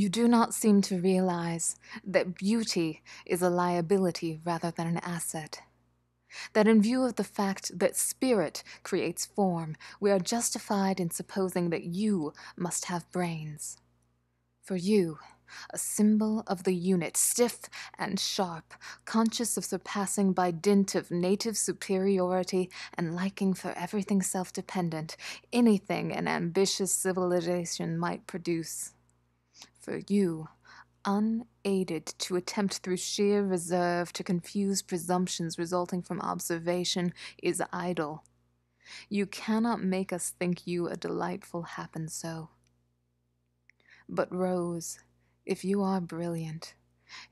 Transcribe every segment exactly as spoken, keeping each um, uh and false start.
You do not seem to realize that beauty is a liability rather than an asset. That in view of the fact that spirit creates form, we are justified in supposing that you must have brains. For you, a symbol of the unit, stiff and sharp, conscious of surpassing by dint of native superiority and liking for everything self-dependent, anything an ambitious civilization might produce. For you, unaided, to attempt through sheer reserve to confuse presumptions resulting from observation is idle. You cannot make us think you a delightful happen so. But Rose, if you are brilliant,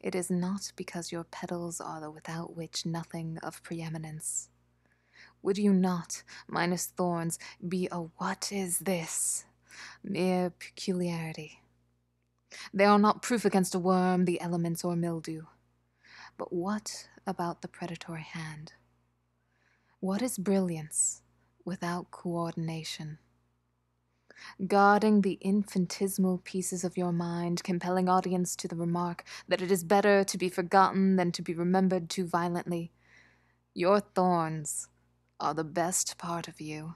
it is not because your petals are the without which nothing of preeminence. Would you not, minus thorns, be a what is this? Mere peculiarity. They are not proof against a worm, the elements, or mildew. But what about the predatory hand? What is brilliance without coordination? Guarding the infinitesimal pieces of your mind, compelling audience to the remark that it is better to be forgotten than to be remembered too violently, your thorns are the best part of you.